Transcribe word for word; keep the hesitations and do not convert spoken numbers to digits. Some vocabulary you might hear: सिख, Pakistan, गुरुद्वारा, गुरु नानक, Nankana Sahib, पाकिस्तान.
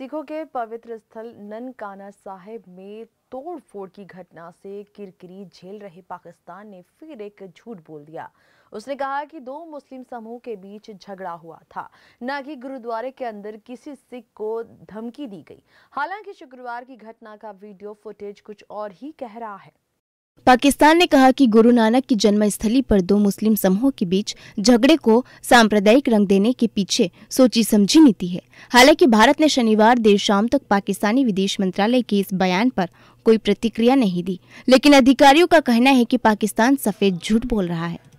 सिखों के पवित्र स्थल ननकाना साहिब में तोड़फोड़ की घटना से किरकिरी झेल रहे पाकिस्तान ने फिर एक झूठ बोल दिया। उसने कहा कि दो मुस्लिम समूह के बीच झगड़ा हुआ था, न कि गुरुद्वारे के अंदर किसी सिख को धमकी दी गई। हालांकि शुक्रवार की घटना का वीडियो फुटेज कुछ और ही कह रहा है। पाकिस्तान ने कहा कि गुरु नानक की जन्मस्थली पर दो मुस्लिम समूहों के बीच झगड़े को सांप्रदायिक रंग देने के पीछे सोची समझी नीति है। हालांकि भारत ने शनिवार देर शाम तक पाकिस्तानी विदेश मंत्रालय के इस बयान पर कोई प्रतिक्रिया नहीं दी, लेकिन अधिकारियों का कहना है कि पाकिस्तान सफेद झूठ बोल रहा है।